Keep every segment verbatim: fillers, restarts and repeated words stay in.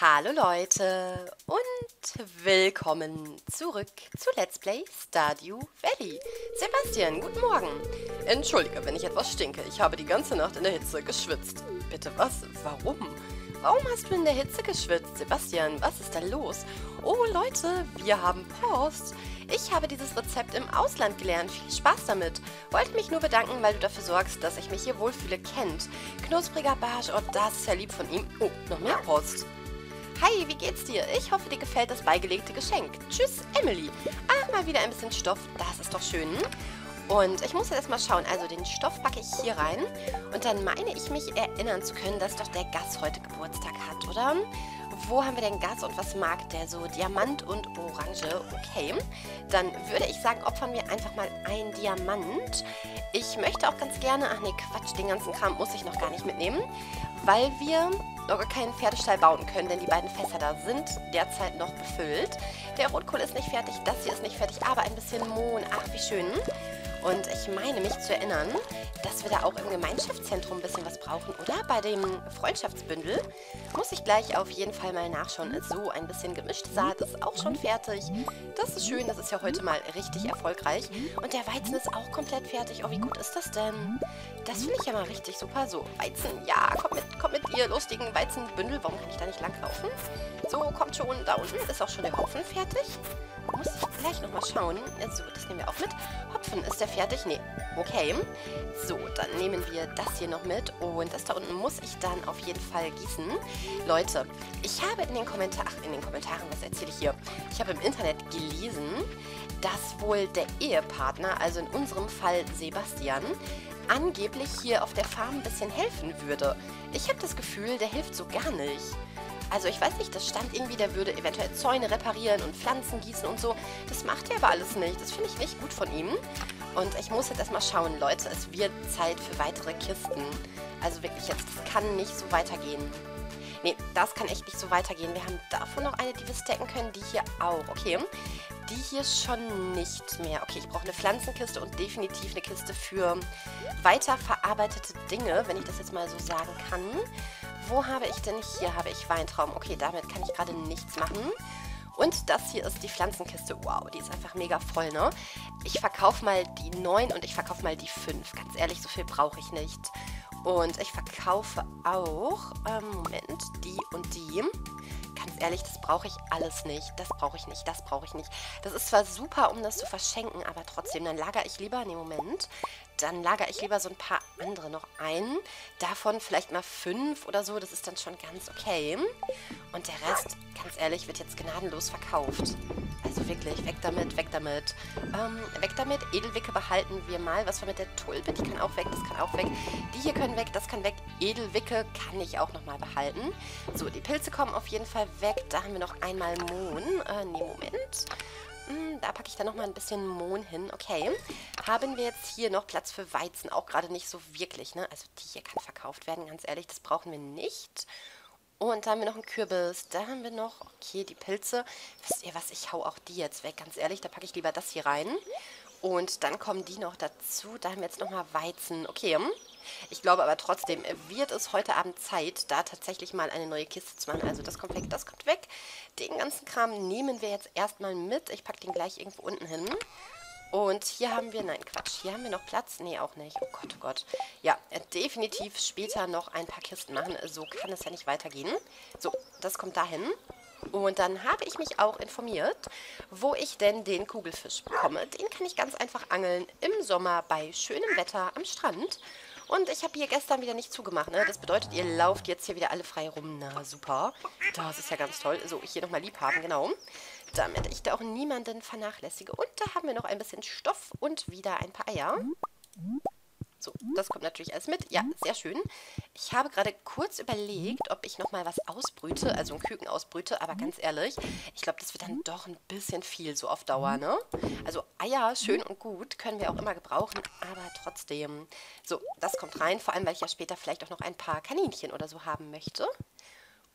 Hallo Leute und willkommen zurück zu Let's Play Stardew Valley. Sebastian, guten Morgen. Entschuldige, wenn ich etwas stinke. Ich habe die ganze Nacht in der Hitze geschwitzt. Bitte was? Warum? Warum hast du in der Hitze geschwitzt? Sebastian, was ist da los? Oh Leute, wir haben Post. Ich habe dieses Rezept im Ausland gelernt. Viel Spaß damit. Wollte mich nur bedanken, weil du dafür sorgst, dass ich mich hier wohlfühle. Kennt. Knuspriger Barsch, oh, das ist ja lieb von ihm. Oh, noch mehr Post. Hi, wie geht's dir? Ich hoffe, dir gefällt das beigelegte Geschenk. Tschüss, Emily. Ach, mal wieder ein bisschen Stoff. Das ist doch schön. Und ich muss jetzt erstmal schauen. Also den Stoff packe ich hier rein. Und dann meine ich mich erinnern zu können, dass doch der Gast heute Geburtstag hat, oder? Wo haben wir denn Gas und was mag der so? Diamant und Orange. Okay. Dann würde ich sagen, opfern wir einfach mal einen Diamant. Ich möchte auch ganz gerne... Ach nee, Quatsch, den ganzen Kram muss ich noch gar nicht mitnehmen, weil wir noch keinen Pferdestall bauen können, denn die beiden Fässer da sind derzeit noch befüllt. Der Rotkohl ist nicht fertig, das hier ist nicht fertig, aber ein bisschen Mohn. Ach, wie schön. Und ich meine mich zu erinnern, dass wir da auch im Gemeinschaftszentrum ein bisschen was brauchen, oder? Bei dem Freundschaftsbündel muss ich gleich auf jeden Fall mal nachschauen. So, ein bisschen gemischte Saat ist auch schon fertig. Das ist schön, das ist ja heute mal richtig erfolgreich. Und der Weizen ist auch komplett fertig. Oh, wie gut ist das denn? Das finde ich ja mal richtig super. So, Weizen, ja, kommt mit, kommt mit ihr lustigen Weizenbündel. Warum kann ich da nicht langlaufen? So, kommt schon, da unten ist auch schon der Hopfen fertig. Muss ich gleich nochmal schauen. So, das nehmen wir auch mit. Hopfen, ist der fertig? Nee. Okay. So, dann nehmen wir das hier noch mit. Und das da unten muss ich dann auf jeden Fall gießen. Leute, ich habe in den Kommentaren... Ach, in den Kommentaren, was erzähle ich hier? Ich habe im Internet gelesen, dass wohl der Ehepartner, also in unserem Fall Sebastian, angeblich hier auf der Farm ein bisschen helfen würde. Ich habe das Gefühl, der hilft so gar nicht. Also ich weiß nicht, das stand irgendwie, der würde eventuell Zäune reparieren und Pflanzen gießen und so. Das macht er aber alles nicht. Das finde ich nicht gut von ihm. Und ich muss jetzt erstmal schauen, Leute, es wird Zeit für weitere Kisten. Also wirklich jetzt, das kann nicht so weitergehen. Nee, das kann echt nicht so weitergehen. Wir haben davon noch eine, die wir stacken können, die hier auch. Okay, die hier schon nicht mehr. Okay, ich brauche eine Pflanzenkiste und definitiv eine Kiste für weiterverarbeitete Dinge, wenn ich das jetzt mal so sagen kann. Wo habe ich denn? Hier habe ich Weintrauben. Okay, damit kann ich gerade nichts machen. Und das hier ist die Pflanzenkiste. Wow, die ist einfach mega voll, ne? Ich verkaufe mal die neun und ich verkaufe mal die fünf. Ganz ehrlich, so viel brauche ich nicht. Und ich verkaufe auch, ähm, Moment, die und die. Ganz ehrlich, das brauche ich alles nicht. Das brauche ich nicht, das brauche ich nicht. Das ist zwar super, um das zu verschenken, aber trotzdem, dann lagere ich lieber, ne Moment, dann lagere ich lieber so ein paar andere noch ein. Davon vielleicht mal fünf oder so, das ist dann schon ganz okay. Und der Rest, ganz ehrlich, wird jetzt gnadenlos verkauft. Also wirklich, weg damit, weg damit. Ähm, weg damit, Edelwicke behalten wir mal. Was war mit der Tulpe? Die kann auch weg, das kann auch weg. Die hier können weg, das kann weg. Edelwicke kann ich auch nochmal behalten. So, die Pilze kommen auf jeden Fall weg. Da haben wir noch einmal Mohn. Äh, nee, Moment. Da packe ich dann nochmal ein bisschen Mohn hin. Okay, haben wir jetzt hier noch Platz für Weizen? Auch gerade nicht so wirklich, ne? Also die hier kann verkauft werden, ganz ehrlich, das brauchen wir nicht. Und da haben wir noch einen Kürbis. Da haben wir noch, okay, die Pilze. Wisst ihr was, ich hau auch die jetzt weg, ganz ehrlich. Da packe ich lieber das hier rein. Und dann kommen die noch dazu. Da haben wir jetzt nochmal Weizen. Okay, ich glaube aber trotzdem, wird es heute Abend Zeit, da tatsächlich mal eine neue Kiste zu machen. Also das kommt weg, das kommt weg. Den ganzen Kram nehmen wir jetzt erstmal mit. Ich packe den gleich irgendwo unten hin. Und hier haben wir, nein Quatsch, hier haben wir noch Platz. Nee, auch nicht. Oh Gott, oh Gott. Ja, definitiv später noch ein paar Kisten machen. So kann es ja nicht weitergehen. So, das kommt dahin. Und dann habe ich mich auch informiert, wo ich denn den Kugelfisch bekomme. Den kann ich ganz einfach angeln im Sommer bei schönem Wetter am Strand. Und ich habe hier gestern wieder nicht zugemacht, ne? Das bedeutet, ihr lauft jetzt hier wieder alle frei rum. Na, super. Das ist ja ganz toll. So, ich hier nochmal lieb haben, genau. Damit ich da auch niemanden vernachlässige. Und da haben wir noch ein bisschen Stoff und wieder ein paar Eier. So, das kommt natürlich alles mit. Ja, sehr schön. Ich habe gerade kurz überlegt, ob ich nochmal was ausbrüte, also ein Küken ausbrüte, aber ganz ehrlich, ich glaube, das wird dann doch ein bisschen viel so auf Dauer, ne? Also Eier, schön und gut, können wir auch immer gebrauchen, aber trotzdem. So, das kommt rein, vor allem, weil ich ja später vielleicht auch noch ein paar Kaninchen oder so haben möchte.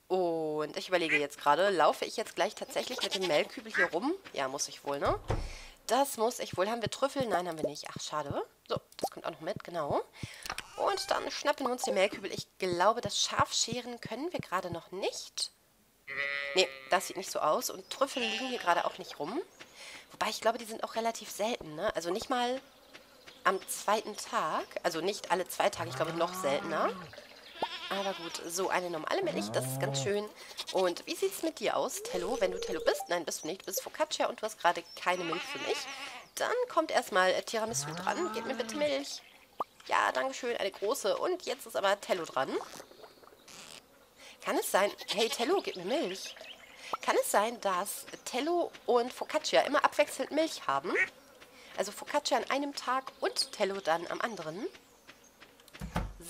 Und ich überlege jetzt gerade, laufe ich jetzt gleich tatsächlich mit dem Mehlkübel hier rum? Ja, muss ich wohl, ne? Das muss ich wohl. Haben wir Trüffel? Nein, haben wir nicht. Ach, schade. So, das kommt auch noch mit, genau. Und dann schnappen wir uns den Mehlkübel. Ich glaube, das Schafscheren können wir gerade noch nicht. Nee, das sieht nicht so aus. Und Trüffel liegen hier gerade auch nicht rum. Wobei, ich glaube, die sind auch relativ selten, ne? Also nicht mal am zweiten Tag. Also nicht alle zwei Tage, ich glaube, noch seltener. Aber gut, so eine normale Milch, das ist ganz schön. Und wie sieht es mit dir aus, Tello? Wenn du Tello bist, nein, bist du nicht, du bist Focaccia und du hast gerade keine Milch für mich. Dann kommt erstmal Tiramisu dran. Gib mir bitte Milch. Ja, danke schön, eine große. Und jetzt ist aber Tello dran. Kann es sein... Hey, Tello, gib mir Milch. Kann es sein, dass Tello und Focaccia immer abwechselnd Milch haben? Also Focaccia an einem Tag und Tello dann am anderen?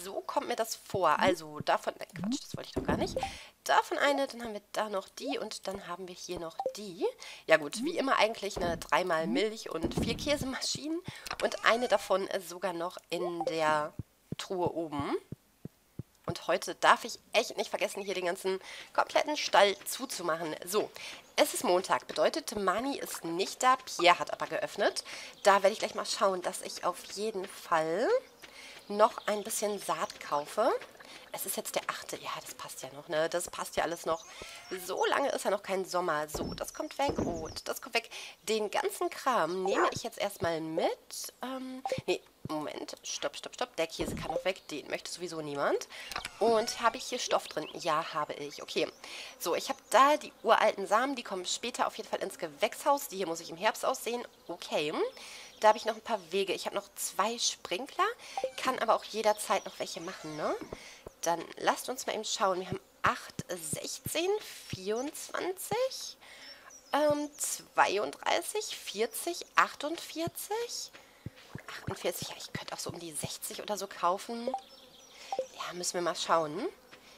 So kommt mir das vor. Also davon... Nein, Quatsch, das wollte ich doch gar nicht. Davon eine, dann haben wir da noch die und dann haben wir hier noch die. Ja gut, wie immer eigentlich eine dreimal Milch und vier Käsemaschinen. Und eine davon ist sogar noch in der Truhe oben. Und heute darf ich echt nicht vergessen, hier den ganzen kompletten Stall zuzumachen. So, es ist Montag, bedeutet, Marnie ist nicht da, Pierre hat aber geöffnet. Da werde ich gleich mal schauen, dass ich auf jeden Fall noch ein bisschen Saat kaufe. Es ist jetzt der achte. Ja, das passt ja noch, ne? Das passt ja alles noch. So lange ist ja noch kein Sommer. So, das kommt weg und das kommt weg. Den ganzen Kram nehme ich jetzt erstmal mit. Ähm, nee, Moment. Stopp, stopp, stopp. Der Käse kann noch weg. Den möchte sowieso niemand. Und habe ich hier Stoff drin? Ja, habe ich. Okay. So, ich habe da die uralten Samen. Die kommen später auf jeden Fall ins Gewächshaus. Die hier muss ich im Herbst aussehen. Okay. Da habe ich noch ein paar Wege. Ich habe noch zwei Sprinkler, kann aber auch jederzeit noch welche machen, ne? Dann lasst uns mal eben schauen. Wir haben acht, sechzehn, vierundzwanzig, ähm, zweiunddreißig, vierzig, achtundvierzig. achtundvierzig, ja, ich könnte auch so um die sechzig oder so kaufen. Ja, müssen wir mal schauen.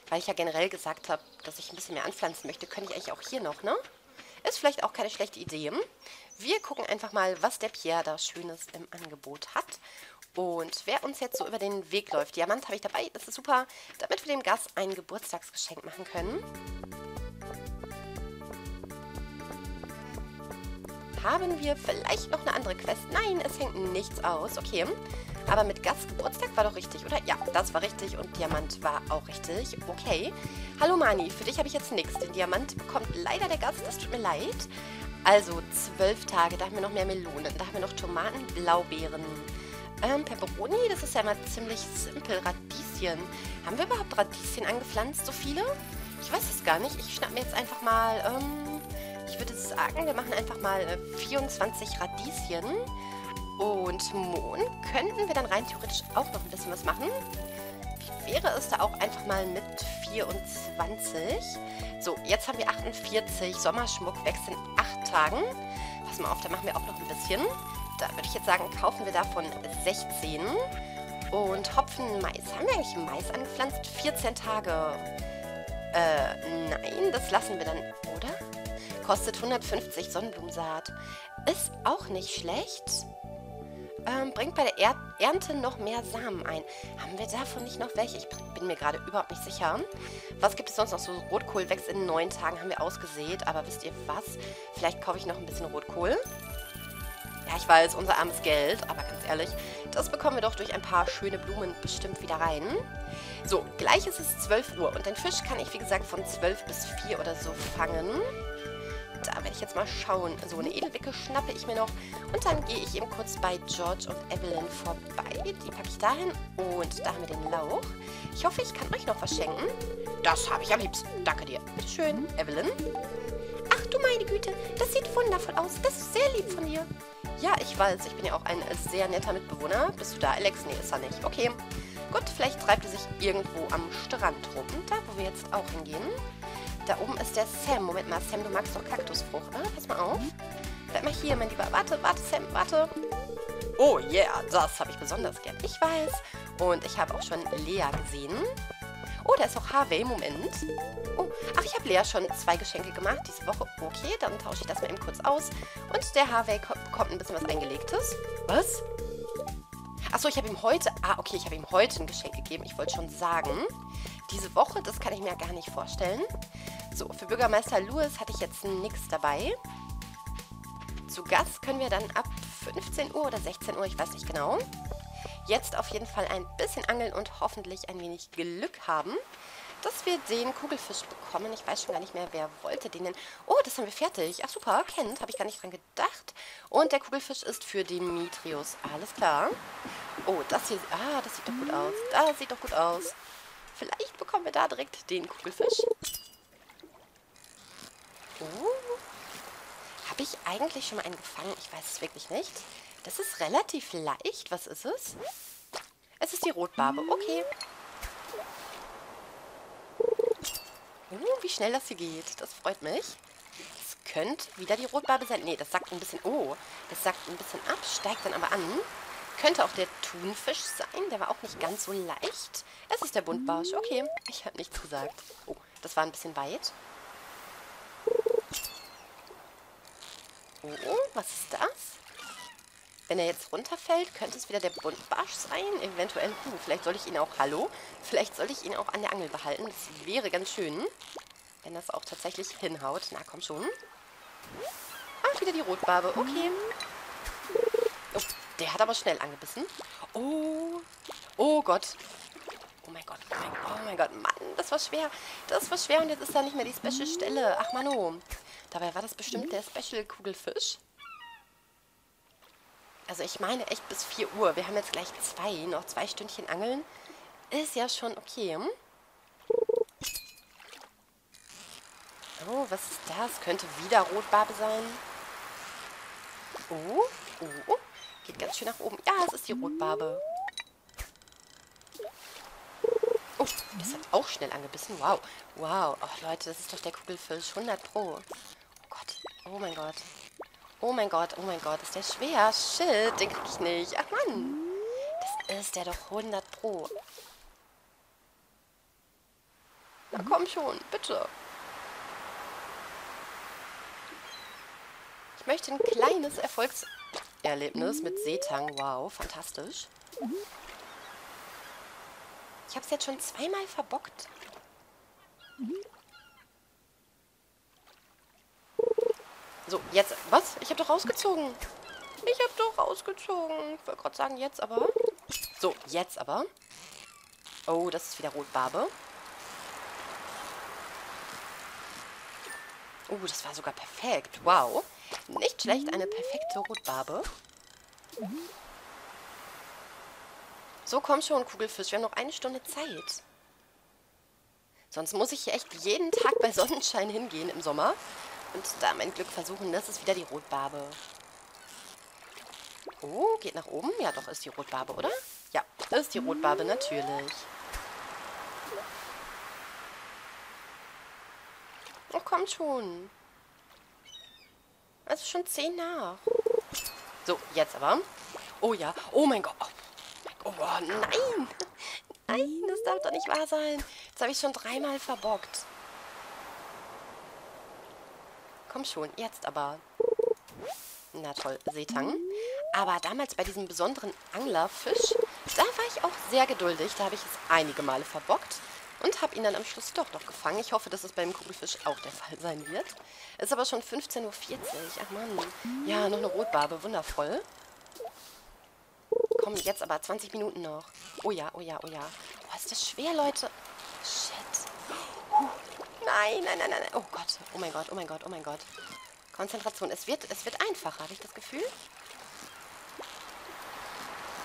Weil ich ja generell gesagt habe, dass ich ein bisschen mehr anpflanzen möchte, könnte ich eigentlich auch hier noch, ne? Ist vielleicht auch keine schlechte Idee. Wir gucken einfach mal, was der Pierre da Schönes im Angebot hat. Und wer uns jetzt so über den Weg läuft. Diamant habe ich dabei, das ist super, damit wir dem Gast ein Geburtstagsgeschenk machen können. Haben wir vielleicht noch eine andere Quest? Nein, es hängt nichts aus. Okay, aber mit Gast Geburtstag war doch richtig, oder? Ja, das war richtig und Diamant war auch richtig. Okay. Hallo Marnie, für dich habe ich jetzt nichts. Den Diamant bekommt leider der Gast, das tut mir leid. Also zwölf Tage, da haben wir noch mehr Melonen, da haben wir noch Tomaten, Blaubeeren, ähm, Peperoni, das ist ja mal ziemlich simpel, Radieschen. Haben wir überhaupt Radieschen angepflanzt, so viele? Ich weiß es gar nicht, ich schnapp mir jetzt einfach mal, ähm, ich würde sagen, wir machen einfach mal äh, vierundzwanzig Radieschen und Mohn. Könnten wir dann rein theoretisch auch noch ein bisschen was machen? Wäre es da auch einfach mal mit vierundzwanzig. So, jetzt haben wir achtundvierzig. Sommerschmuck wächst in acht Tagen. Pass mal auf, da machen wir auch noch ein bisschen. Da würde ich jetzt sagen, kaufen wir davon sechzehn. Und Hopfen, Mais. Haben wir eigentlich Mais angepflanzt? vierzehn Tage. Äh, nein, das lassen wir dann, oder? Kostet hundertfünfzig Sonnenblumensaat. Ist auch nicht schlecht. Ähm, bringt bei der er Ernte noch mehr Samen ein. Haben wir davon nicht noch welche? Ich bin mir gerade überhaupt nicht sicher. Was gibt es sonst noch? So Rotkohl wächst in neun Tagen, haben wir ausgesät. Aber wisst ihr was? Vielleicht kaufe ich noch ein bisschen Rotkohl. Ja, ich weiß, unser armes Geld. Aber ganz ehrlich, das bekommen wir doch durch ein paar schöne Blumen bestimmt wieder rein. So, gleich ist es zwölf Uhr. Und den Fisch kann ich, wie gesagt, von zwölf bis vier oder so fangen. Da werde ich jetzt mal schauen. So eine Edelwicke schnappe ich mir noch. Und dann gehe ich eben kurz bei George und Evelyn vorbei. Die packe ich dahin. Und da haben wir den Lauch. Ich hoffe, ich kann euch noch was schenken. Das habe ich am liebsten. Danke dir. Bitteschön, Evelyn. Ach du meine Güte, das sieht wundervoll aus. Das ist sehr lieb von dir. Ja, ich weiß, ich bin ja auch ein sehr netter Mitbewohner. Bist du da, Alex? Nee, ist er nicht. Okay. Gut, vielleicht treibt er sich irgendwo am Strand rum. Da, wo wir jetzt auch hingehen. Da oben ist der Sam. Moment mal, Sam, du magst doch Kaktusfrucht, ne? Pass mal auf. Bleib mal hier, mein Lieber. Warte, warte, Sam, warte. Oh yeah, das habe ich besonders gern. Ich weiß. Und ich habe auch schon Lea gesehen. Oh, da ist auch Harvey. Moment. Oh, ach, ich habe Lea schon zwei Geschenke gemacht diese Woche. Okay, dann tausche ich das mal eben kurz aus. Und der Harvey bekommt ein bisschen was Eingelegtes. Was? Achso, ich habe ihm heute... Ah, okay, ich habe ihm heute ein Geschenk gegeben. Ich wollte schon sagen... Diese Woche, das kann ich mir ja gar nicht vorstellen. So, für Bürgermeister Lewis hatte ich jetzt nichts dabei. Zu Gast können wir dann ab fünfzehn Uhr oder sechzehn Uhr, ich weiß nicht genau. Jetzt auf jeden Fall ein bisschen angeln und hoffentlich ein wenig Glück haben. dass wir den Kugelfisch bekommen. Ich weiß schon gar nicht mehr, wer wollte den denn. Oh, das haben wir fertig. Ach super, Clint, habe ich gar nicht dran gedacht. Und der Kugelfisch ist für Demetrius. Alles klar. Oh, das hier, ah, das sieht doch gut aus. Das sieht doch gut aus. Vielleicht bekommen wir da direkt den Kugelfisch. Oh, habe ich eigentlich schon mal einen gefangen? Ich weiß es wirklich nicht. Das ist relativ leicht. Was ist es? Es ist die Rotbarbe. Okay. Oh, wie schnell das hier geht. Das freut mich. Es könnte wieder die Rotbarbe sein. Ne, das sackt ein bisschen... Oh, das sackt ein bisschen ab, steigt dann aber an. Könnte auch der Thunfisch sein. Der war auch nicht ganz so leicht. Es ist der Buntbarsch. Okay, ich habe nichts gesagt. Oh, das war ein bisschen weit. Oh, was ist das? Wenn er jetzt runterfällt, könnte es wieder der Buntbarsch sein. Eventuell, hm, vielleicht soll ich ihn auch, hallo, vielleicht soll ich ihn auch an der Angel behalten. Das wäre ganz schön, wenn das auch tatsächlich hinhaut. Na, komm schon. Ach, wieder die Rotbarbe. Okay. Oh, der hat aber schnell angebissen. Oh, oh Gott. Oh mein Gott, oh mein Gott, oh mein Gott. Mann, das war schwer. Das war schwer und jetzt ist da nicht mehr die Special-Stelle. Ach, Mano. Dabei war das bestimmt der Special-Kugelfisch. Also ich meine echt bis vier Uhr. Wir haben jetzt gleich zwei, noch zwei Stündchen angeln. Ist ja schon okay. Oh, was ist das? Könnte wieder Rotbarbe sein. Oh, oh, oh. Geht ganz schön nach oben. Ja, es ist die Rotbarbe. Oh, das hat auch schnell angebissen. Wow, wow. Oh Leute, das ist doch der Kugelfisch. hundert pro. Oh Gott, oh mein Gott. Oh mein Gott, oh mein Gott, ist der schwer. Shit, den krieg ich nicht. Ach Mann, das ist der doch hundert pro. Na komm schon, bitte. Ich möchte ein kleines Erfolgserlebnis mit Seetang. Wow, fantastisch. Ich hab's jetzt schon zweimal verbockt. So, jetzt. Was? Ich habe doch rausgezogen. Ich habe doch rausgezogen. Ich wollte gerade sagen, jetzt aber. So, jetzt aber. Oh, das ist wieder Rotbarbe. Oh, das war sogar perfekt. Wow. Nicht schlecht, eine perfekte Rotbarbe. So, komm schon, Kugelfisch. Wir haben noch eine Stunde Zeit. Sonst muss ich hier echt jeden Tag bei Sonnenschein hingehen im Sommer. Und da mein Glück versuchen, das ist wieder die Rotbarbe. Oh, geht nach oben. Ja, doch, ist die Rotbarbe, oder? Ja, ist die Rotbarbe, natürlich. Oh, kommt schon. Also schon zehn nach. So, jetzt aber. Oh ja, oh mein Gott. Oh, nein. Nein, das darf doch nicht wahr sein. Jetzt habe ich schon dreimal verbockt. Komm schon, jetzt aber. Na toll, Seetang. Aber damals bei diesem besonderen Anglerfisch, da war ich auch sehr geduldig. Da habe ich es einige Male verbockt und habe ihn dann am Schluss doch noch gefangen. Ich hoffe, dass es beim Kugelfisch auch der Fall sein wird. Ist aber schon fünfzehn Uhr vierzig. Ach Mann. Ja, noch eine Rotbarbe. Wundervoll. Komm, jetzt aber. zwanzig Minuten noch. Oh ja, oh ja, oh ja. Oh, ist das schwer, Leute. Shit. Huh. Nein, nein, nein, nein. Oh Gott. Oh mein Gott, oh mein Gott, oh mein Gott. Konzentration. Es wird, es wird einfacher, habe ich das Gefühl.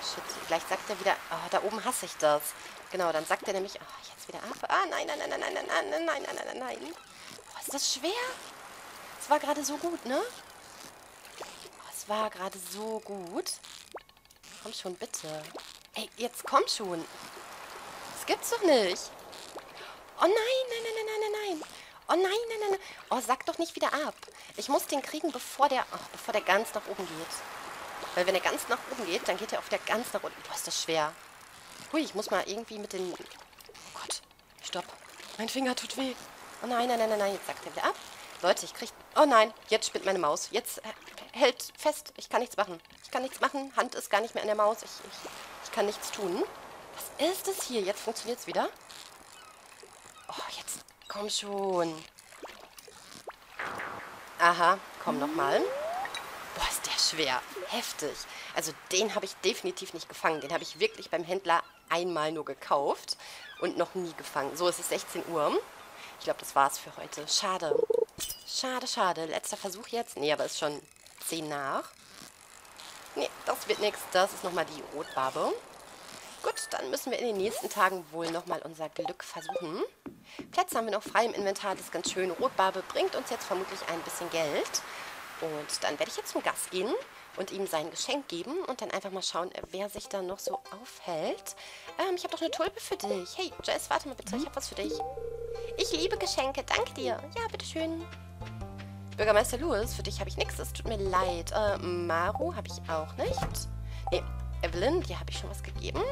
Shit, gleich sagt er wieder... Oh, da oben hasse ich das. Genau, dann sagt er nämlich... Oh, jetzt wieder ab. Ah, nein, nein, nein, nein, nein, nein, nein, nein, nein, nein, nein. Oh, ist das schwer? Es war gerade so gut, ne? Oh, es war gerade so gut. Komm schon, bitte. Ey, jetzt komm schon. Das gibt's doch nicht. Oh nein, nein, nein, nein, nein, nein. Oh nein, nein, nein, nein. Oh, sag doch nicht wieder ab. Ich muss den kriegen, bevor der, oh, bevor der ganz nach oben geht. Weil wenn er ganz nach oben geht, dann geht er auf der ganz nach unten. Boah, ist das schwer. Hui, ich muss mal irgendwie mit den... Oh Gott, stopp. Mein Finger tut weh. Oh nein, nein, nein, nein, nein. Jetzt sagt er wieder ab. Leute, ich krieg... Oh nein, jetzt spinnt meine Maus. Jetzt hält fest. Ich kann nichts machen. Ich kann nichts machen. Hand ist gar nicht mehr an der Maus. Ich, ich, ich kann nichts tun. Was ist das hier? Jetzt funktioniert es wieder. Oh, jetzt, komm schon. Aha, komm nochmal. Boah, ist der schwer. Heftig. Also den habe ich definitiv nicht gefangen. Den habe ich wirklich beim Händler einmal nur gekauft und noch nie gefangen. So, es ist sechzehn Uhr. Ich glaube, das war's für heute. Schade. Schade, schade. Letzter Versuch jetzt. Nee, aber ist schon zehn nach. Nee, das wird nichts. Das ist nochmal die Rotbarbe. Gut, dann müssen wir in den nächsten Tagen wohl nochmal unser Glück versuchen. Plätze haben wir noch frei im Inventar, das ist ganz schön. Rotbarbe bringt uns jetzt vermutlich ein bisschen Geld. Und dann werde ich jetzt zum Gast gehen und ihm sein Geschenk geben und dann einfach mal schauen, wer sich da noch so aufhält. Ähm, ich habe doch eine Tulpe für dich. Hey, Jess, warte mal bitte, ich habe was für dich. Ich liebe Geschenke, danke dir. Ja, bitteschön. Bürgermeister Lewis, für dich habe ich nichts, es tut mir leid. Äh, Maru habe ich auch nicht. Nee. Evelyn, hier habe ich schon was gegeben.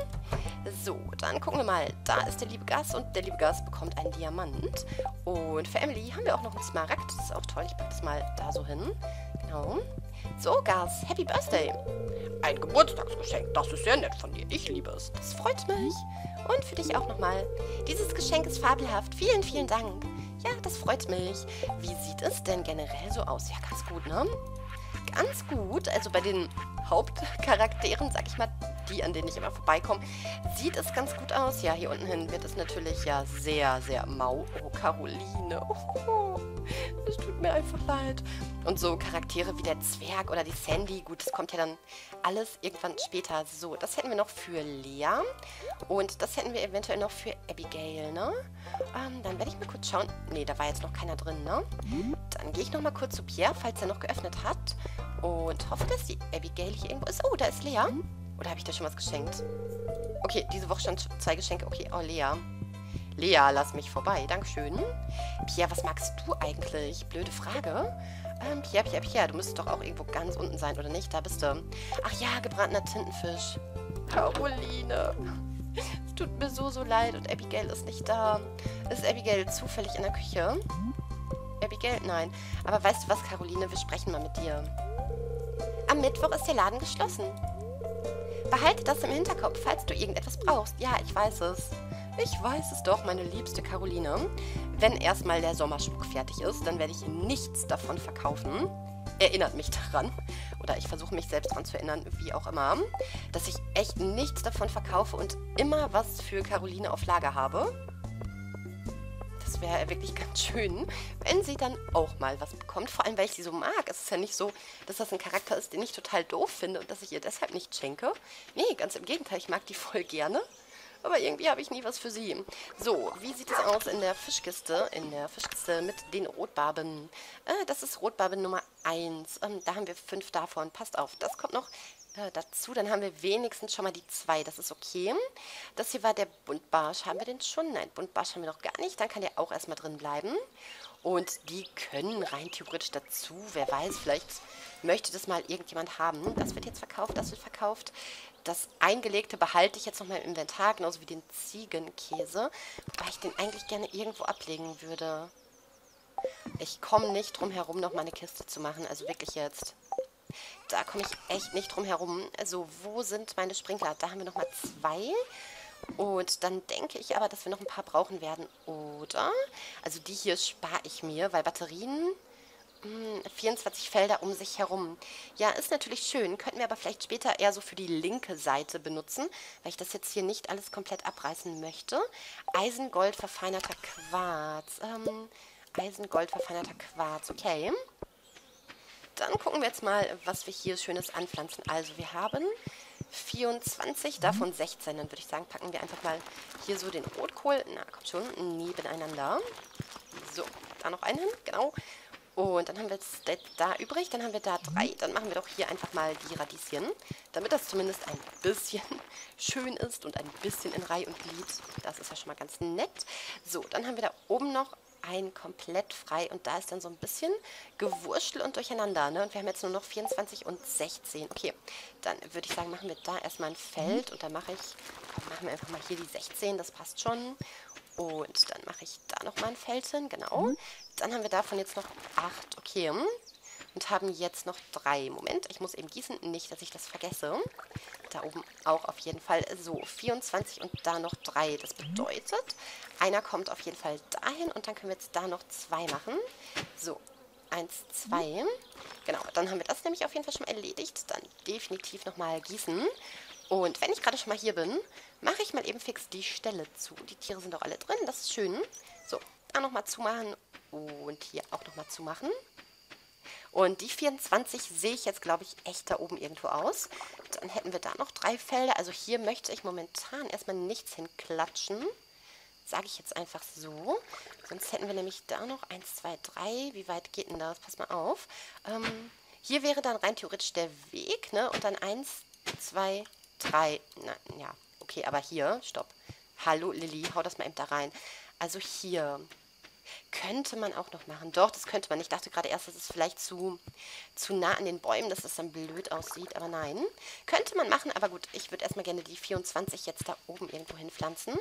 So, dann gucken wir mal. Da ist der liebe Gast und der liebe Gast bekommt einen Diamant. Und für Emily haben wir auch noch einen Smaragd. Das ist auch toll. Ich packe das mal da so hin. Genau. So, Gast, Happy Birthday. Ein Geburtstagsgeschenk. Das ist sehr nett von dir. Ich liebe es. Das freut mich. Und für dich auch nochmal. Dieses Geschenk ist fabelhaft. Vielen, vielen Dank. Ja, das freut mich. Wie sieht es denn generell so aus? Ja, ganz gut, ne? Ganz gut, also bei den Hauptcharakteren, sag ich mal, die, an denen ich immer vorbeikomme, sieht es ganz gut aus. Ja, hier unten hin wird es natürlich ja sehr, sehr mau. Oh, Caroline, oh, das tut mir einfach leid. Und so Charaktere wie der Zwerg oder die Sandy, gut, das kommt ja dann alles irgendwann später. So, das hätten wir noch für Lea und das hätten wir eventuell noch für Abigail, ne? Ähm, dann werde ich mal kurz schauen. Ne, da war jetzt noch keiner drin, ne? Dann gehe ich nochmal kurz zu Pierre, falls er noch geöffnet hat. Und hoffe, dass die Abigail hier irgendwo ist. Oh, da ist Lea. Oder habe ich da schon was geschenkt? Okay, diese Woche schon zwei Geschenke. Okay, oh, Lea. Lea, lass mich vorbei. Dankeschön. Pierre, was magst du eigentlich? Blöde Frage. Ähm, Pierre, Pierre, Pierre, du müsstest doch auch irgendwo ganz unten sein, oder nicht? Da bist du. Ach ja, gebratener Tintenfisch. Caroline. Es tut mir so, so leid. Und Abigail ist nicht da. Ist Abigail zufällig in der Küche? Abigail? Nein. Aber weißt du was, Caroline? Wir sprechen mal mit dir. Am Mittwoch ist der Laden geschlossen. Behalte das im Hinterkopf, falls du irgendetwas brauchst. Ja, ich weiß es. Ich weiß es doch, meine liebste Caroline. Wenn erstmal der Sommerschmuck fertig ist, dann werde ich nichts davon verkaufen. Erinnert mich daran. Oder ich versuche mich selbst daran zu erinnern, wie auch immer. Dass ich echt nichts davon verkaufe und immer was für Caroline auf Lager habe. Das wäre wirklich ganz schön, wenn sie dann auch mal was bekommt. Vor allem, weil ich sie so mag. Es ist ja nicht so, dass das ein Charakter ist, den ich total doof finde und dass ich ihr deshalb nicht schenke. Nee, ganz im Gegenteil. Ich mag die voll gerne. Aber irgendwie habe ich nie was für sie. So, wie sieht es aus in der Fischkiste? In der Fischkiste mit den Rotbarben. Äh, das ist Rotbarbe Nummer eins. Ähm, da haben wir fünf davon. Passt auf, das kommt noch äh, dazu. Dann haben wir wenigstens schon mal die zwei. Das ist okay. Das hier war der Buntbarsch. Haben wir den schon? Nein, Buntbarsch haben wir noch gar nicht. Dann kann der auch erstmal drin bleiben. Und die können rein theoretisch dazu. Wer weiß, vielleicht möchte das mal irgendjemand haben. Das wird jetzt verkauft, das wird verkauft. Das Eingelegte behalte ich jetzt nochmal im Inventar, genauso wie den Ziegenkäse, wobei ich den eigentlich gerne irgendwo ablegen würde. Ich komme nicht drum herum, nochmal eine Kiste zu machen, also wirklich jetzt. Da komme ich echt nicht drum herum. Also, wo sind meine Sprinkler? Da haben wir nochmal zwei. Und dann denke ich aber, dass wir noch ein paar brauchen werden, oder? Also, die hier spare ich mir, weil Batterien... vierundzwanzig Felder um sich herum. Ja, ist natürlich schön. Könnten wir aber vielleicht später eher so für die linke Seite benutzen, weil ich das jetzt hier nicht alles komplett abreißen möchte. Eisengold verfeinerter Quarz. Ähm, Eisengold verfeinerter Quarz. Okay. Dann gucken wir jetzt mal, was wir hier Schönes anpflanzen. Also wir haben vierundzwanzig, davon sechzehn. Dann würde ich sagen, packen wir einfach mal hier so den Rotkohl. Na, kommt schon. Nebeneinander. So, da noch einen hin. Genau. Und dann haben wir jetzt da übrig, dann haben wir da drei. Dann machen wir doch hier einfach mal die Radieschen, damit das zumindest ein bisschen schön ist und ein bisschen in Reihe und Glied. Das ist ja schon mal ganz nett. So, dann haben wir da oben noch ein komplett frei und da ist dann so ein bisschen Gewurschtel und Durcheinander, ne? Und wir haben jetzt nur noch vierundzwanzig und sechzehn. Okay, dann würde ich sagen, machen wir da erstmal ein Feld und dann mache ich, komm, machen wir einfach mal hier die sechzehn, das passt schon. Und dann mache ich da nochmal ein Feld hin, genau. Dann haben wir davon jetzt noch acht, okay. Und haben jetzt noch drei. Moment, ich muss eben gießen, nicht, dass ich das vergesse. Da oben auch auf jeden Fall. So, vierundzwanzig und da noch drei. Das bedeutet, einer kommt auf jeden Fall dahin und dann können wir jetzt da noch zwei machen. So, eins, zwei. Genau, dann haben wir das nämlich auf jeden Fall schon erledigt. Dann definitiv nochmal gießen. Und wenn ich gerade schon mal hier bin, mache ich mal eben fix die Stelle zu. Die Tiere sind auch alle drin, das ist schön. So, da nochmal zumachen und hier auch nochmal zumachen. Und die vierundzwanzig sehe ich jetzt, glaube ich, echt da oben irgendwo aus. Dann hätten wir da noch drei Felder. Also hier möchte ich momentan erstmal nichts hinklatschen. Sage ich jetzt einfach so. Sonst hätten wir nämlich da noch eins, zwei, drei. Wie weit geht denn das? Pass mal auf. Ähm, hier wäre dann rein theoretisch der Weg, ne? Und dann eins, zwei, drei. Nein, ja. Okay, aber hier, stopp. Hallo Lilly, hau das mal eben da rein. Also hier könnte man auch noch machen. Doch, das könnte man. Ich dachte gerade erst, das ist vielleicht zu, zu nah an den Bäumen, dass das dann blöd aussieht. Aber nein, könnte man machen. Aber gut, ich würde erstmal gerne die vierundzwanzig jetzt da oben irgendwo hinpflanzen.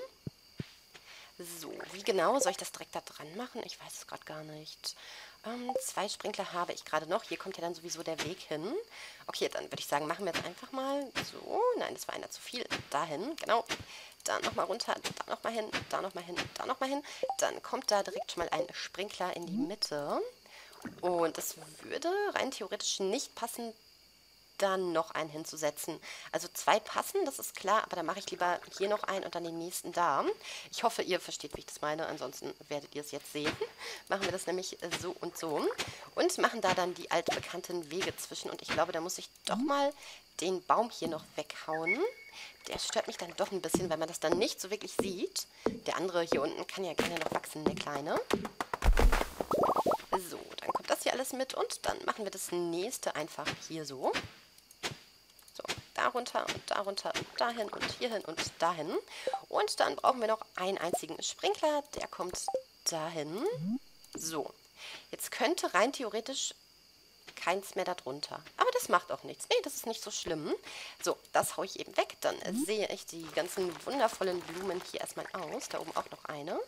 So, wie genau? Soll ich das direkt da dran machen? Ich weiß es gerade gar nicht. Ähm, zwei Sprinkler habe ich gerade noch. Hier kommt ja dann sowieso der Weg hin. Okay, dann würde ich sagen, machen wir jetzt einfach mal so. Nein, das war einer zu viel. Dahin, genau. Da nochmal runter, da nochmal hin, da nochmal hin, da nochmal hin. Dann kommt da direkt schon mal ein Sprinkler in die Mitte. Und das würde rein theoretisch nicht passen, dann noch einen hinzusetzen. Also zwei passen, das ist klar, aber dann mache ich lieber hier noch einen und dann den nächsten da. Ich hoffe, ihr versteht, wie ich das meine, ansonsten werdet ihr es jetzt sehen. Machen wir das nämlich so und so und machen da dann die altbekannten Wege zwischen und ich glaube, da muss ich doch mal den Baum hier noch weghauen. Der stört mich dann doch ein bisschen, weil man das dann nicht so wirklich sieht. Der andere hier unten kann ja, kann ja noch wachsen, der kleine. So, dann kommt das hier alles mit und dann machen wir das nächste einfach hier so. Darunter und darunter und dahin und hierhin und dahin. Und dann brauchen wir noch einen einzigen Sprinkler. Der kommt dahin. So. Jetzt könnte rein theoretisch keins mehr darunter. Aber das macht auch nichts. Nee, das ist nicht so schlimm. So, das haue ich eben weg. Dann sehe ich die ganzen wundervollen Blumen hier erstmal aus. Da oben auch noch eine.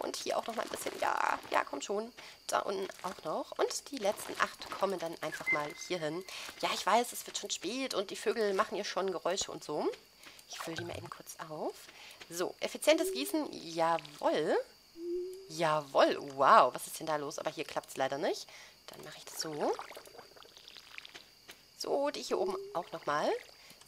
Und hier auch noch mal ein bisschen. Ja, ja, kommt schon. Da unten auch noch. Und die letzten acht kommen dann einfach mal hier hin. Ja, ich weiß, es wird schon spät und die Vögel machen hier schon Geräusche und so. Ich fülle die mal eben kurz auf. So, effizientes Gießen. Jawohl. Jawohl. Wow, was ist denn da los? Aber hier klappt es leider nicht. Dann mache ich das so. So, die hier oben auch noch mal.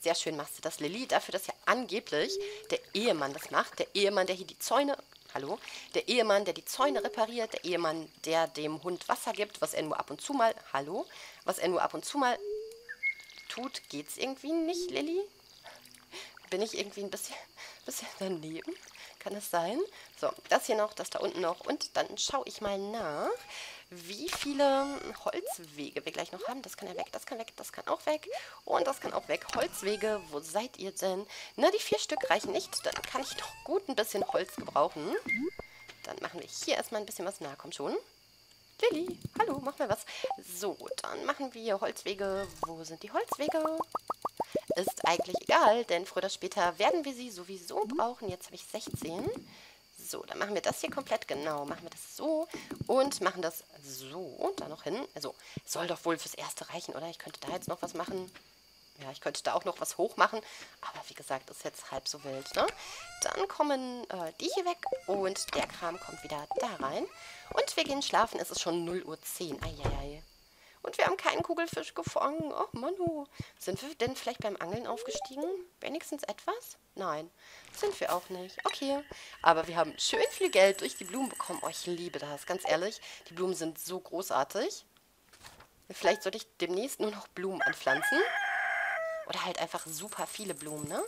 Sehr schön machst du das, Lilly. Dafür, dass ja angeblich der Ehemann das macht. Der Ehemann, der hier die Zäune... Hallo. Der Ehemann, der die Zäune repariert, der Ehemann, der dem Hund Wasser gibt, was er nur ab und zu mal, hallo, was er nur ab und zu mal tut, geht's irgendwie nicht, Lilly? Bin ich irgendwie ein bisschen, bisschen daneben? Kann das sein? So, das hier noch, das da unten noch und dann schaue ich mal nach, wie viele Holzwege wir gleich noch haben. Das kann ja weg, das kann weg, das kann auch weg und das kann auch weg. Holzwege, wo seid ihr denn? Na, die vier Stück reichen nicht, dann kann ich doch gut ein bisschen Holz gebrauchen. Dann machen wir hier erstmal ein bisschen was. Na, komm schon. Lilly, hallo, mach mal was. So, dann machen wir Holzwege. Wo sind die Holzwege? Ist eigentlich egal, denn früher oder später werden wir sie sowieso brauchen. Jetzt habe ich sechzehn. So, dann machen wir das hier komplett genau. Machen wir das so und machen das so und da noch hin. Also, soll doch wohl fürs Erste reichen, oder? Ich könnte da jetzt noch was machen. Ja, ich könnte da auch noch was hoch machen. Aber wie gesagt, ist jetzt halb so wild, ne? Dann kommen äh, die hier weg und der Kram kommt wieder da rein. Und wir gehen schlafen. Es ist schon null Uhr zehn. Eieiei. Und wir haben keinen Kugelfisch gefangen. Ach, Manu. Sind wir denn vielleicht beim Angeln aufgestiegen? Wenigstens etwas? Nein, sind wir auch nicht. Okay, aber wir haben schön viel Geld durch die Blumen bekommen. Oh, ich liebe das, ganz ehrlich. Die Blumen sind so großartig. Vielleicht sollte ich demnächst nur noch Blumen anpflanzen. Oder halt einfach super viele Blumen, ne?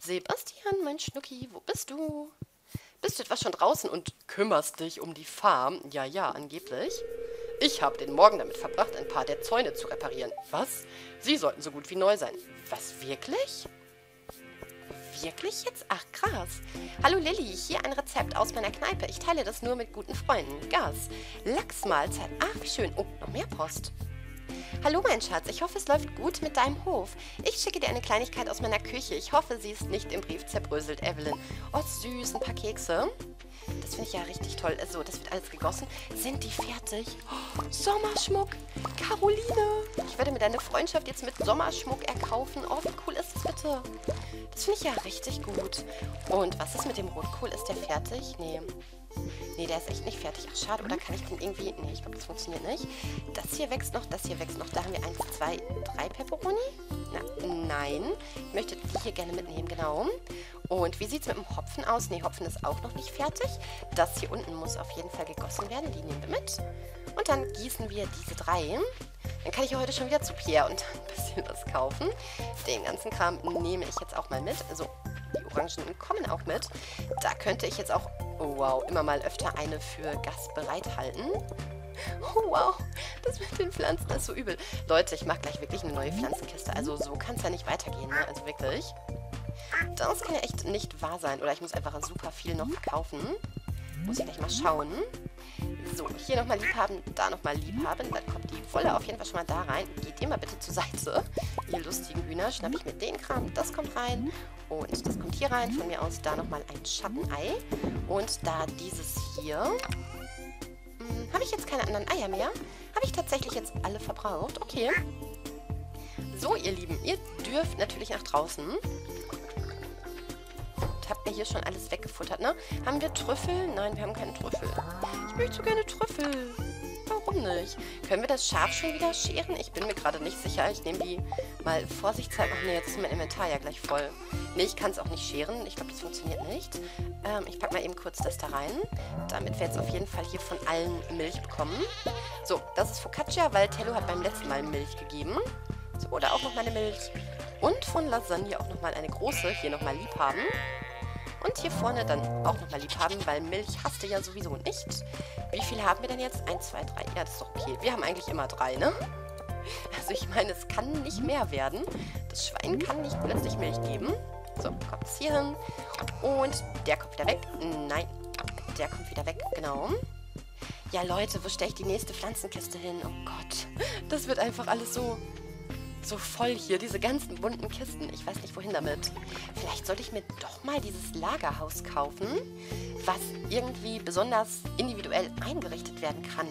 Sebastian, mein Schnucki, wo bist du? Bist du etwas schon draußen und kümmerst dich um die Farm? Ja, ja, angeblich. Ich habe den Morgen damit verbracht, ein paar der Zäune zu reparieren. Was? Sie sollten so gut wie neu sein. Was, wirklich? Wirklich jetzt? Ach, krass. Hallo Lilly, hier ein Rezept aus meiner Kneipe. Ich teile das nur mit guten Freunden. Gas. Lachsmahlzeit. Ach, wie schön. Oh, noch mehr Post. Hallo mein Schatz, ich hoffe, es läuft gut mit deinem Hof. Ich schicke dir eine Kleinigkeit aus meiner Küche. Ich hoffe, sie ist nicht im Brief zerbröselt, Evelyn. Oh, süß, ein paar Kekse. Das finde ich ja richtig toll. So, das wird alles gegossen. Sind die fertig? Oh, Sommerschmuck! Caroline! Ich werde mir deine Freundschaft jetzt mit Sommerschmuck erkaufen. Oh, wie cool ist das bitte? Das finde ich ja richtig gut. Und was ist mit dem Rotkohl? Ist der fertig? Nee. Nee, der ist echt nicht fertig. Ach, schade. Oder kann ich den irgendwie... Nee, ich glaube, das funktioniert nicht. Das hier wächst noch, das hier wächst noch. Da haben wir eins, zwei, drei Peperoni. Na, nein. Ich möchte die hier gerne mitnehmen, genau. Und wie sieht es mit dem Hopfen aus? Nee, Hopfen ist auch noch nicht fertig. Das hier unten muss auf jeden Fall gegossen werden. Die nehmen wir mit. Und dann gießen wir diese drei. Dann kann ich ja heute schon wieder zu Pierre und ein bisschen was kaufen. Den ganzen Kram nehme ich jetzt auch mal mit. Also, die Orangen kommen auch mit. Da könnte ich jetzt auch, oh wow, immer mal öfter eine für Gast bereithalten. Oh wow, das mit den Pflanzen ist so übel. Leute, ich mache gleich wirklich eine neue Pflanzenkiste. Also so kann es ja nicht weitergehen, ne? Also wirklich. Das kann ja echt nicht wahr sein. Oder ich muss einfach super viel noch verkaufen. Muss ich gleich mal schauen. So, hier nochmal liebhaben, da nochmal liebhaben. Dann kommt die Wolle auf jeden Fall schon mal da rein. Geht ihr mal bitte zur Seite. Ihr lustigen Hühner, schnapp ich mir den Kram. Das kommt rein und das kommt hier rein. Von mir aus da nochmal ein Schattenei. Und da dieses hier... Hm, habe ich jetzt keine anderen Eier mehr? Habe ich tatsächlich jetzt alle verbraucht? Okay. So, ihr Lieben, ihr dürft natürlich nach draußen... Habt ihr hier schon alles weggefuttert, ne? Haben wir Trüffel? Nein, wir haben keinen Trüffel. Ich möchte so gerne Trüffel. Warum nicht? Können wir das Schaf schon wieder scheren? Ich bin mir gerade nicht sicher. Ich nehme die mal vorsichtshalber. Ne, jetzt ist mein Inventar ja gleich voll. Ne, ich kann es auch nicht scheren. Ich glaube, das funktioniert nicht. Ähm, ich packe mal eben kurz das da rein, damit wir jetzt auf jeden Fall hier von allen Milch bekommen. So, das ist Focaccia, weil Tello hat beim letzten Mal Milch gegeben. So, oder auch noch meine Milch. Und von Lasagne auch nochmal eine große. Hier nochmal liebhaben. Und hier vorne dann auch nochmal liebhaben, weil Milch hasste ja sowieso nicht. Wie viel haben wir denn jetzt? Eins, zwei, drei. Ja, das ist doch okay. Wir haben eigentlich immer drei, ne? Also ich meine, es kann nicht mehr werden. Das Schwein kann nicht plötzlich Milch geben. So, kommt es hier hin. Und der kommt wieder weg. Nein, der kommt wieder weg, genau. Ja, Leute, wo stelle ich die nächste Pflanzenkiste hin? Oh Gott, das wird einfach alles so... so voll hier, diese ganzen bunten Kisten. Ich weiß nicht, wohin damit. Vielleicht sollte ich mir doch mal dieses Lagerhaus kaufen, was irgendwie besonders individuell eingerichtet werden kann.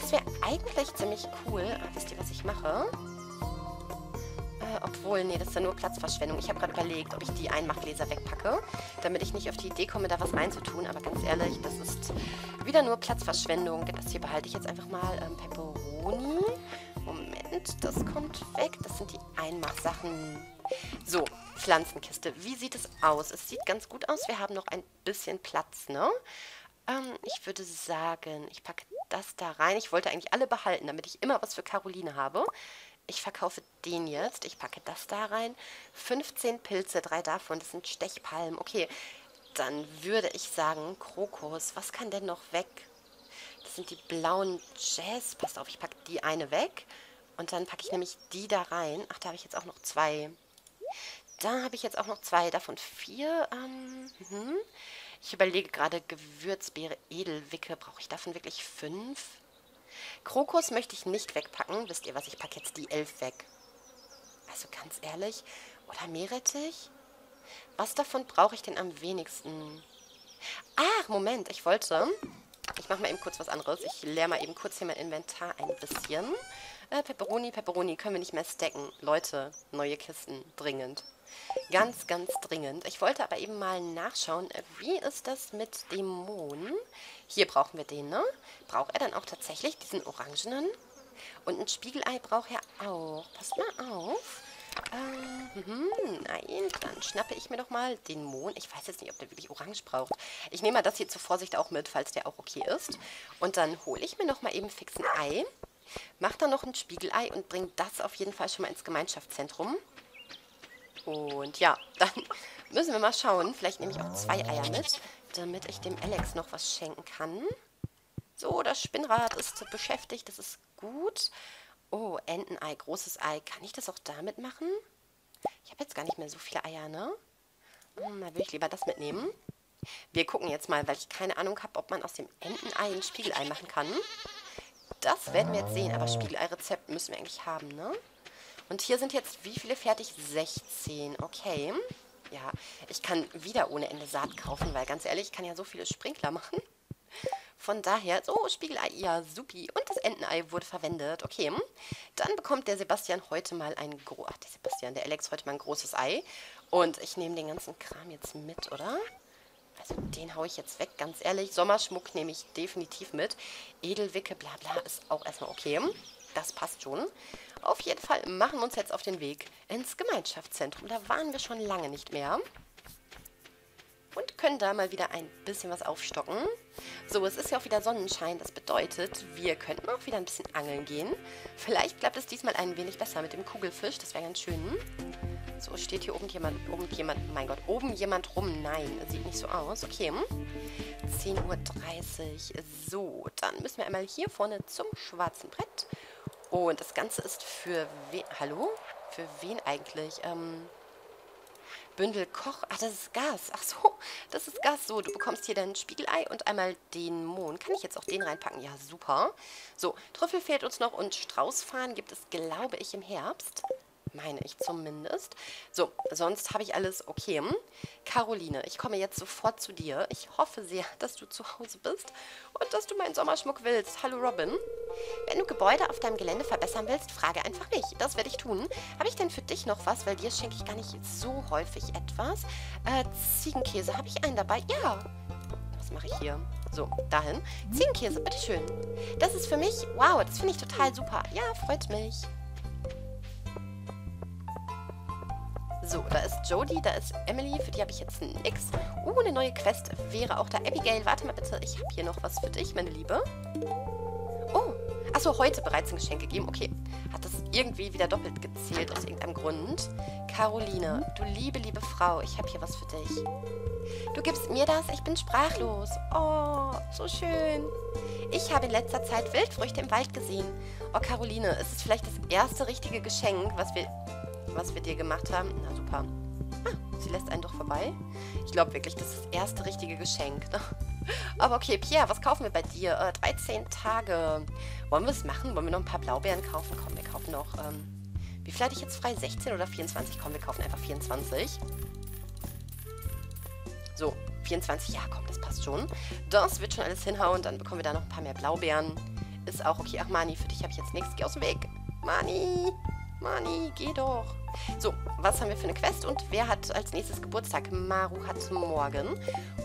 Das wäre eigentlich ziemlich cool. Ah, wisst ihr, was ich mache? Äh, obwohl, nee, das ist ja nur Platzverschwendung. Ich habe gerade überlegt, ob ich die Einmachgläser wegpacke, damit ich nicht auf die Idee komme, da was reinzutun. Aber ganz ehrlich, das ist wieder nur Platzverschwendung. Das hier behalte ich jetzt einfach mal. Ähm, Pepperoni. Moment, das kommt weg. Das sind die Einmachsachen. So, Pflanzenkiste. Wie sieht es aus? Es sieht ganz gut aus. Wir haben noch ein bisschen Platz, ne? Ähm, ich würde sagen, ich packe das da rein. Ich wollte eigentlich alle behalten, damit ich immer was für Caroline habe. Ich verkaufe den jetzt. Ich packe das da rein. fünfzehn Pilze, drei davon. Das sind Stechpalmen. Okay, dann würde ich sagen, Krokus. Was kann denn noch weg? Das sind die blauen Jazz. Passt auf, ich packe die eine weg. Und dann packe ich nämlich die da rein. Ach, da habe ich jetzt auch noch zwei. Da habe ich jetzt auch noch zwei. Davon vier. Ähm, hm. Ich überlege gerade, Gewürzbeere, Edelwicke. Brauche ich davon wirklich fünf? Krokus möchte ich nicht wegpacken. Wisst ihr was? Ich packe jetzt die elf weg. Also ganz ehrlich. Oder Meerrettich? Was davon brauche ich denn am wenigsten? Ach, Moment. Ich wollte... Ich mache mal eben kurz was anderes. Ich leere mal eben kurz hier mein Inventar ein bisschen. Äh, Pepperoni, Pepperoni, können wir nicht mehr stacken. Leute, neue Kisten, dringend. Ganz, ganz dringend. Ich wollte aber eben mal nachschauen, wie ist das mit Dämonen? Hier brauchen wir den, ne? Braucht er dann auch tatsächlich diesen Orangenen? Und ein Spiegelei braucht er auch. Passt mal auf. Ähm, hm, nein, dann schnappe ich mir doch mal den Mond. Ich weiß jetzt nicht, ob der wirklich orange braucht. Ich nehme mal das hier zur Vorsicht auch mit, falls der auch okay ist. Und dann hole ich mir noch mal eben fix ein Ei, mache dann noch ein Spiegelei und bringe das auf jeden Fall schon mal ins Gemeinschaftszentrum. Und ja, dann müssen wir mal schauen. Vielleicht nehme ich auch zwei Eier mit, damit ich dem Alex noch was schenken kann. So, das Spinnrad ist beschäftigt, das ist gut. Oh, Entenei, großes Ei. Kann ich das auch damit machen? Ich habe jetzt gar nicht mehr so viele Eier, ne? Hm, da will ich lieber das mitnehmen. Wir gucken jetzt mal, weil ich keine Ahnung habe, ob man aus dem Entenei ein Spiegelei machen kann. Das werden wir jetzt sehen, aber Spiegelei-Rezept müssen wir eigentlich haben, ne? Und hier sind jetzt wie viele fertig? sechzehn, okay. Ja, ich kann wieder ohne Ende Saat kaufen, weil ganz ehrlich, ich kann ja so viele Sprinkler machen. Von daher, so, Spiegelei, ja, supi. Und das Entenei wurde verwendet. Okay, dann bekommt der Sebastian heute mal ein großes... Ach, der Sebastian, der Alex heute mal ein großes Ei. Und ich nehme den ganzen Kram jetzt mit, oder? Weiß Den haue ich jetzt weg, ganz ehrlich. Sommerschmuck nehme ich definitiv mit. Edelwicke, bla bla, ist auch erstmal okay. Das passt schon. Auf jeden Fall machen wir uns jetzt auf den Weg ins Gemeinschaftszentrum. Da waren wir schon lange nicht mehr. Und können da mal wieder ein bisschen was aufstocken. So, es ist ja auch wieder Sonnenschein. Das bedeutet, wir könnten auch wieder ein bisschen angeln gehen. Vielleicht klappt es diesmal ein wenig besser mit dem Kugelfisch. Das wäre ganz schön. So, steht hier oben jemand, oben jemand, mein Gott, oben jemand rum? Nein, sieht nicht so aus. Okay, zehn Uhr dreißig. So, dann müssen wir einmal hier vorne zum schwarzen Brett. Und das Ganze ist für wen? Hallo? Für wen eigentlich? Ähm, Bündel Koch. Ach, das ist Gas. Ach so, das ist Gas. So, du bekommst hier dein Spiegelei und einmal den Mond. Kann ich jetzt auch den reinpacken? Ja, super. So, Trüffel fehlt uns noch und Straußfahren gibt es, glaube ich, im Herbst. Meine ich zumindest. So, sonst habe ich alles okay. Caroline, ich komme jetzt sofort zu dir. Ich hoffe sehr, dass du zu Hause bist und dass du meinen Sommerschmuck willst. Hallo Robin. Wenn du Gebäude auf deinem Gelände verbessern willst, frage einfach mich. Das werde ich tun. Habe ich denn für dich noch was? Weil dir schenke ich gar nicht so häufig etwas. Äh, Ziegenkäse, habe ich einen dabei? Ja. Was mache ich hier? So, dahin. Ziegenkäse, bitteschön. Das ist für mich, wow, das finde ich total super. Ja, freut mich. So, da ist Jodie, da ist Emily, für die habe ich jetzt nichts. Oh, eine neue Quest wäre auch da. Abigail, warte mal bitte, ich habe hier noch was für dich, meine Liebe. Oh, achso, heute bereits ein Geschenk gegeben. Okay, hat das irgendwie wieder doppelt gezählt aus irgendeinem Grund. Caroline, du liebe, liebe Frau, ich habe hier was für dich. Du gibst mir das, ich bin sprachlos. Oh, so schön. Ich habe in letzter Zeit Wildfrüchte im Wald gesehen. Oh, Caroline, es ist vielleicht das erste richtige Geschenk, was wir... was wir dir gemacht haben. Na super. Ah, sie lässt einen doch vorbei. Ich glaube wirklich, das ist das erste richtige Geschenk. Aber okay, Pierre, was kaufen wir bei dir? Äh, dreizehn Tage. Wollen wir es machen? Wollen wir noch ein paar Blaubeeren kaufen? Komm, wir kaufen noch... Ähm, wie viel hatte ich jetzt frei? sechzehn oder vierundzwanzig? Komm, wir kaufen einfach vierundzwanzig. So, vierundzwanzig. Ja, komm, das passt schon. Das wird schon alles hinhauen. Dann bekommen wir da noch ein paar mehr Blaubeeren. Ist auch okay. Ach, Marnie, für dich habe ich jetzt nichts. Geh aus dem Weg. Marnie! Marnie, geh doch. So, was haben wir für eine Quest und wer hat als nächstes Geburtstag? Maru hat morgen.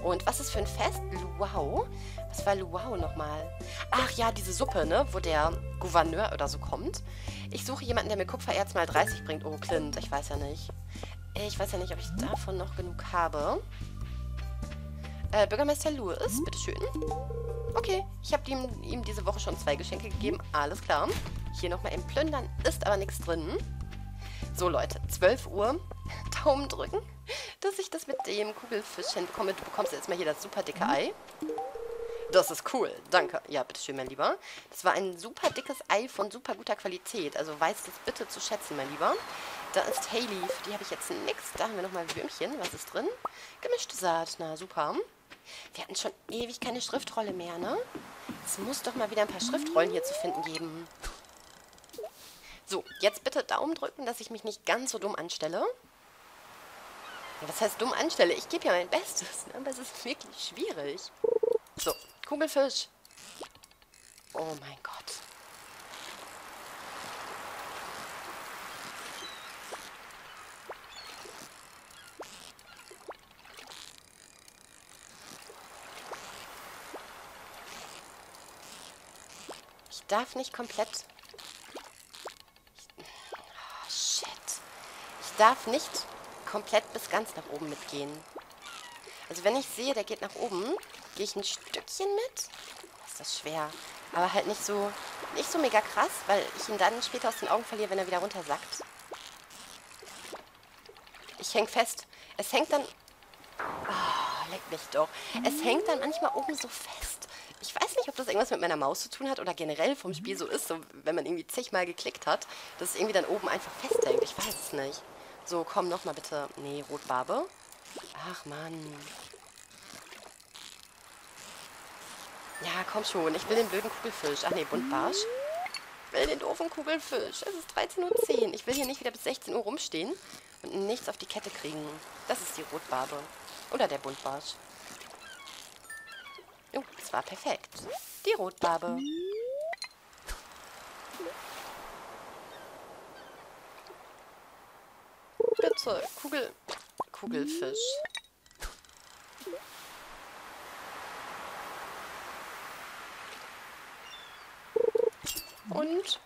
Und was ist für ein Fest? Luau. Was war Luau nochmal? Ach ja, diese Suppe, ne? Wo der Gouverneur oder so kommt. Ich suche jemanden, der mir Kupfererz mal dreißig bringt. Oh, Clint, ich weiß ja nicht. Ich weiß ja nicht, ob ich davon noch genug habe. Äh, Bürgermeister Lewis, bitteschön. Okay, ich habe ihm, ihm diese Woche schon zwei Geschenke gegeben. Alles klar. Hier nochmal im Plündern, ist aber nichts drin. So Leute, zwölf Uhr, Daumen drücken, dass ich das mit dem Kugelfisch hinbekomme. Du bekommst jetzt mal hier das super dicke Ei. Das ist cool, danke. Ja, bitteschön, mein Lieber. Das war ein super dickes Ei von super guter Qualität. Also weißt das bitte zu schätzen, mein Lieber. Da ist Hayley, für die habe ich jetzt nichts. Da haben wir nochmal Würmchen, was ist drin? Gemischte Saat, na super. Wir hatten schon ewig keine Schriftrolle mehr, ne? Es muss doch mal wieder ein paar Schriftrollen hier zu finden geben. So, jetzt bitte Daumen drücken, dass ich mich nicht ganz so dumm anstelle. Was heißt dumm anstelle? Ich gebe ja mein Bestes, ne? Aber es ist wirklich schwierig. So, Kugelfisch. Oh mein Gott. Ich darf nicht komplett... Ich darf nicht komplett bis ganz nach oben mitgehen. Also wenn ich sehe, der geht nach oben, gehe ich ein Stückchen mit. Ist das schwer. Aber halt nicht so, nicht so mega krass, weil ich ihn dann später aus den Augen verliere, wenn er wieder runtersackt. Ich hänge fest. Es hängt dann... Oh, leck mich doch. Es hängt dann manchmal oben so fest. Ich weiß nicht, ob das irgendwas mit meiner Maus zu tun hat oder generell vom Spiel so ist, so, wenn man irgendwie zigmal geklickt hat, dass es irgendwie dann oben einfach festhängt. Ich weiß es nicht. So, komm, nochmal bitte. Nee, Rotbarbe. Ach, Mann. Ja, komm schon. Ich will den blöden Kugelfisch. Ach nee, Buntbarsch. Ich will den doofen Kugelfisch. Es ist dreizehn Uhr zehn. Ich will hier nicht wieder bis sechzehn Uhr rumstehen und nichts auf die Kette kriegen. Das ist die Rotbarbe. Oder der Buntbarsch. Oh, das war perfekt. Die Rotbarbe. Bitte, Kugel... Kugelfisch. Und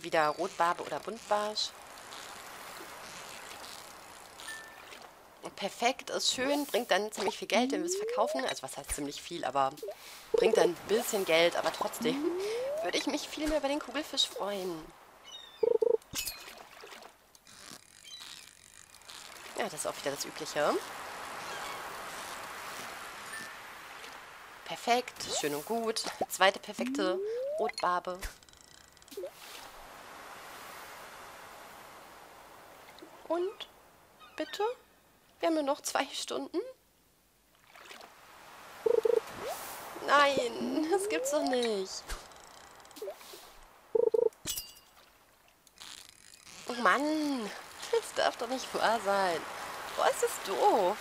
wieder Rotbarbe oder Buntbarsch. Perfekt, ist schön, bringt dann ziemlich viel Geld, wenn wir es verkaufen. Also was heißt ziemlich viel, aber bringt dann ein bisschen Geld. Aber trotzdem würde ich mich viel mehr über den Kugelfisch freuen. Ja, das ist auch wieder das Übliche. Perfekt, schön und gut. Zweite perfekte Rotbarbe. Und bitte? Wir haben nur noch zwei Stunden. Nein, das gibt's doch nicht. Oh Mann, das darf doch nicht wahr sein. Boah, ist das doof.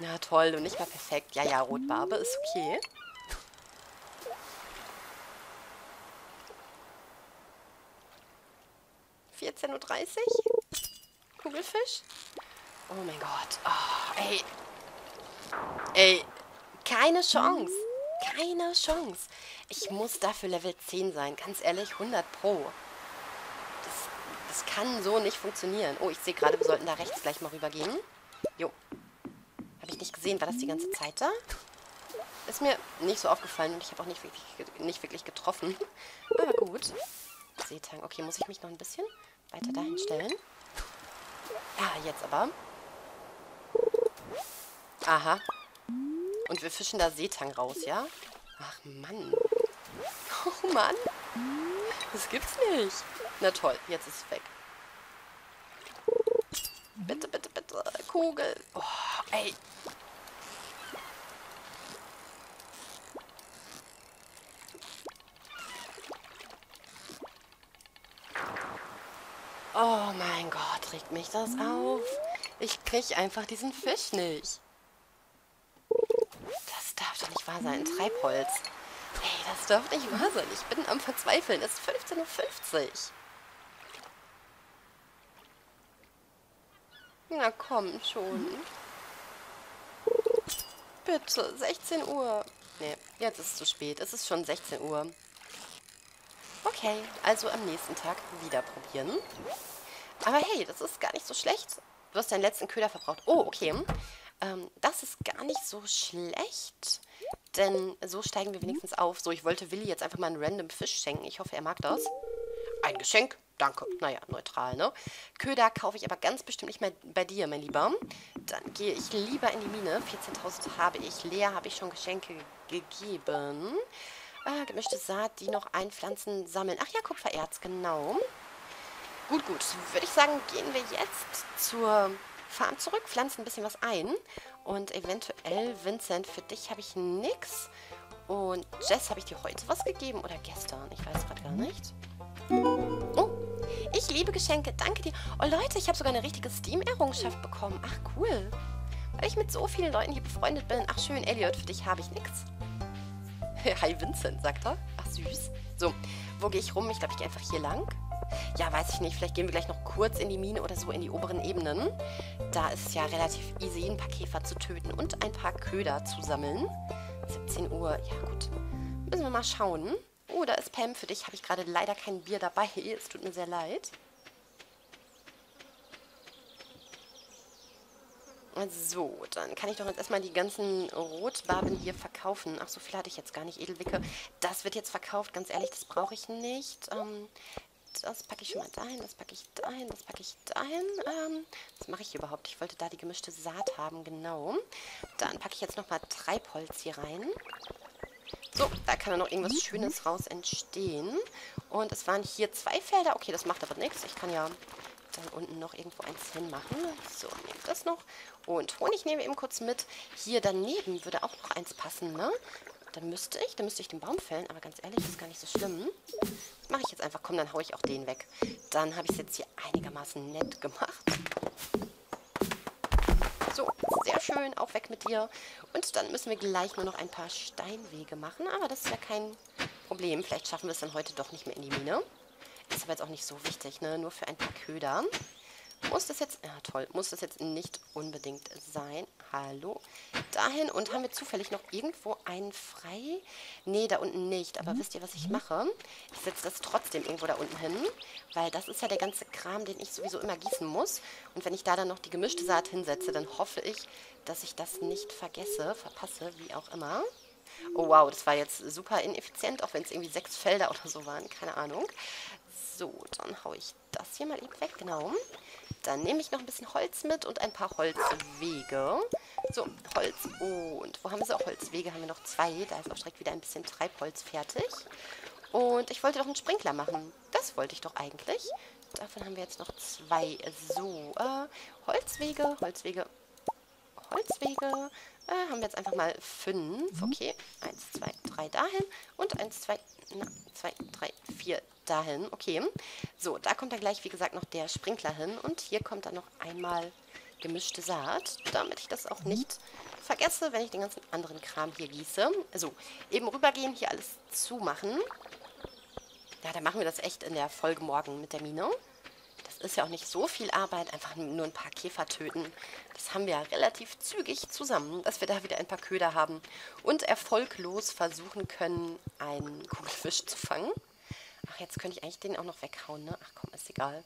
Na toll, und nicht mal perfekt. Ja, ja, Rotbarbe ist okay. vierzehn Uhr dreißig? Kugelfisch? Oh mein Gott. Oh, ey. Ey. Keine Chance. Keine Chance. Ich muss dafür Level zehn sein. Ganz ehrlich, hundert Pro. Das, das kann so nicht funktionieren. Oh, ich sehe gerade, wir sollten da rechts gleich mal rübergehen. Jo. Habe ich nicht gesehen. War das die ganze Zeit da? Ist mir nicht so aufgefallen und ich habe auch nicht wirklich, nicht wirklich getroffen. Aber gut. Seetang. Okay, muss ich mich noch ein bisschen weiter dahin stellen? Ja, jetzt aber. Aha. Und wir fischen da Seetang raus, ja? Ach, Mann. Oh, Mann. Das gibt's nicht. Na toll, jetzt ist es weg. Bitte, bitte, bitte. Kugel. Oh, ey. Oh mein Gott, regt mich das auf. Ich krieg einfach diesen Fisch nicht. Das darf doch nicht wahr sein. Treibholz. Hey, das darf nicht wahr sein. Ich bin am Verzweifeln. Es ist fünfzehn Uhr fünfzig. Na komm schon. Bitte, sechzehn Uhr. Nee, jetzt ist es zu spät. Es ist schon sechzehn Uhr. Okay, also am nächsten Tag wieder probieren. Aber hey, das ist gar nicht so schlecht. Du hast deinen letzten Köder verbraucht. Oh, okay. Ähm, das ist gar nicht so schlecht, denn so steigen wir wenigstens auf. So, ich wollte Willi jetzt einfach mal einen random Fisch schenken. Ich hoffe, er mag das. Ein Geschenk? Danke. Naja, neutral, ne? Köder kaufe ich aber ganz bestimmt nicht mehr bei dir, mein Lieber. Dann gehe ich lieber in die Mine. vierzehntausend habe ich. Lea habe ich schon Geschenke gegeben. Ah, gemischte Saat, die noch einpflanzen, sammeln. Ach ja, Kupfererz, genau. Gut, gut. Würde ich sagen, gehen wir jetzt zur Farm zurück, pflanzen ein bisschen was ein. Und eventuell, Vincent, für dich habe ich nichts. Und Jess, habe ich dir heute was gegeben oder gestern? Ich weiß gerade gar nicht. Oh, ich liebe Geschenke, danke dir. Oh Leute, ich habe sogar eine richtige Steam-Errungenschaft bekommen. Ach, cool. Weil ich mit so vielen Leuten hier befreundet bin. Ach schön, Elliott, für dich habe ich nichts. Hi Vincent, sagt er. Ach süß. So, wo gehe ich rum? Ich glaube, ich gehe einfach hier lang. Ja, weiß ich nicht. Vielleicht gehen wir gleich noch kurz in die Mine oder so in die oberen Ebenen. Da ist es ja relativ easy, ein paar Käfer zu töten und ein paar Köder zu sammeln. siebzehn Uhr. Ja gut. Müssen wir mal schauen. Oh, da ist Pam. Für dich habe ich gerade leider kein Bier dabei. Es tut mir sehr leid. So, dann kann ich doch jetzt erstmal die ganzen Rotbarben hier verkaufen. Ach, so viel hatte ich jetzt gar nicht. Edelwicke, das wird jetzt verkauft. Ganz ehrlich, das brauche ich nicht. Ähm, das packe ich schon mal dahin, das packe ich dahin, das packe ich dahin. Ähm, was mache ich überhaupt? Ich wollte da die gemischte Saat haben, genau. Dann packe ich jetzt nochmal Treibholz hier rein. So, da kann dann noch irgendwas Schönes raus entstehen. Und es waren hier zwei Felder. Okay, das macht aber nichts. Ich kann ja dann unten noch irgendwo eins hinmachen. So, nehme ich das noch. Und Honig nehme ich eben kurz mit. Hier daneben würde auch noch eins passen, ne? Da müsste ich, da müsste ich den Baum fällen. Aber ganz ehrlich, das ist gar nicht so schlimm. Das mache ich jetzt einfach. Komm, dann haue ich auch den weg. Dann habe ich es jetzt hier einigermaßen nett gemacht. So, sehr schön. Auch weg mit dir. Und dann müssen wir gleich nur noch ein paar Steinwege machen. Aber das ist ja kein Problem. Vielleicht schaffen wir es dann heute doch nicht mehr in die Mine. Ist aber jetzt auch nicht so wichtig, ne? Nur für ein paar Köder. Muss das jetzt... Ja, toll. Muss das jetzt nicht unbedingt sein. Hallo. Dahin. Und haben wir zufällig noch irgendwo einen frei? Nee, da unten nicht. Aber wisst ihr, was ich mache? Ich setze das trotzdem irgendwo da unten hin. Weil das ist ja der ganze Kram, den ich sowieso immer gießen muss. Und wenn ich da dann noch die gemischte Saat hinsetze, dann hoffe ich, dass ich das nicht vergesse, verpasse, wie auch immer. Oh, wow. Das war jetzt super ineffizient, auch wenn es irgendwie sechs Felder oder so waren. Keine Ahnung. So, dann haue ich das hier mal eben weg, genau. Dann nehme ich noch ein bisschen Holz mit und ein paar Holzwege. So, Holz und wo haben sie auch Holzwege? Haben wir noch zwei. Da ist auch direkt wieder ein bisschen Treibholz fertig. Und ich wollte doch einen Sprinkler machen. Das wollte ich doch eigentlich. Davon haben wir jetzt noch zwei. So, äh, Holzwege, Holzwege, Holzwege. Äh, haben wir jetzt einfach mal fünf. Okay, eins, zwei, drei dahin und eins, zwei, na, zwei, drei, vier dahin. Okay, so, da kommt dann gleich, wie gesagt, noch der Sprinkler hin und hier kommt dann noch einmal gemischte Saat, damit ich das auch nicht vergesse, wenn ich den ganzen anderen Kram hier gieße. So, eben rübergehen, hier alles zumachen. Ja, dann machen wir das echt in der Folge morgen mit der Mine. Das ist ja auch nicht so viel Arbeit, einfach nur ein paar Käfer töten. Das haben wir ja relativ zügig zusammen, dass wir da wieder ein paar Köder haben und erfolglos versuchen können, einen Kugelfisch zu fangen. Ach, jetzt könnte ich eigentlich den auch noch weghauen, ne? Ach komm, ist egal.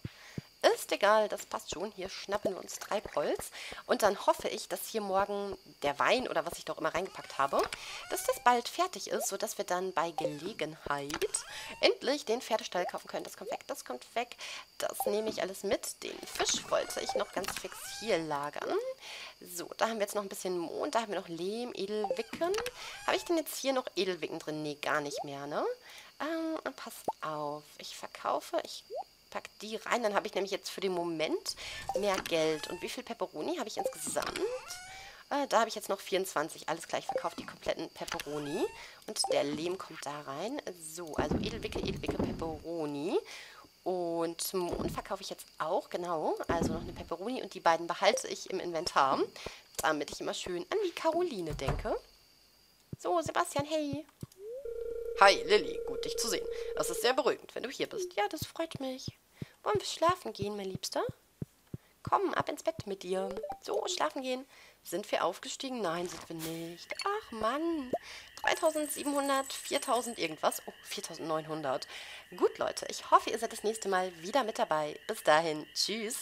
Ist egal, das passt schon. Hier schnappen wir uns Treibholz. Und dann hoffe ich, dass hier morgen der Wein oder was ich doch immer reingepackt habe, dass das bald fertig ist, sodass wir dann bei Gelegenheit endlich den Pferdestall kaufen können. Das kommt weg, das kommt weg. Das nehme ich alles mit. Den Fisch wollte ich noch ganz fix hier lagern. So, da haben wir jetzt noch ein bisschen Mohn. Da haben wir noch Lehm, Edelwicken. Habe ich denn jetzt hier noch Edelwicken drin? Nee, gar nicht mehr, ne? Ähm, pass auf. Ich verkaufe, ich... pack die rein, dann habe ich nämlich jetzt für den Moment mehr Geld. Und wie viel Pepperoni habe ich insgesamt? Äh, da habe ich jetzt noch vierundzwanzig. Alles gleich verkauft, die kompletten Pepperoni. Und der Lehm kommt da rein. So, also Edelwicke, Edelwicke, Pepperoni. Und Mohn verkaufe ich jetzt auch, genau. Also noch eine Pepperoni und die beiden behalte ich im Inventar, damit ich immer schön an die Caroline denke. So, Sebastian, hey! Hi, Lilly. Gut, dich zu sehen. Das ist sehr beruhigend, wenn du hier bist. Ja, das freut mich. Wollen wir schlafen gehen, mein Liebster? Komm, ab ins Bett mit dir. So, schlafen gehen. Sind wir aufgestiegen? Nein, sind wir nicht. Ach, Mann. dreitausendsiebenhundert, viertausend irgendwas. Oh, viertausendneunhundert. Gut, Leute. Ich hoffe, ihr seid das nächste Mal wieder mit dabei. Bis dahin. Tschüss.